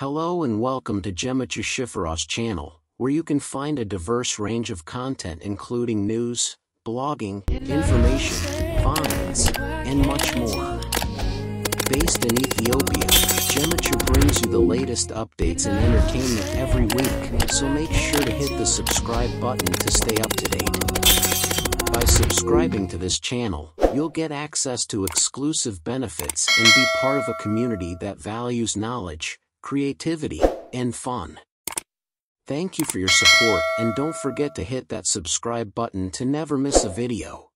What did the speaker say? Hello and welcome to Gemachu Shiferaw's channel, where you can find a diverse range of content including news, blogging, information, finds, and much more. Based in Ethiopia, Gemachu brings you the latest updates and entertainment every week, so make sure to hit the subscribe button to stay up to date. By subscribing to this channel, you'll get access to exclusive benefits and be part of a community that values knowledge, creativity, and fun. Thank you for your support and don't forget to hit that subscribe button to never miss a video.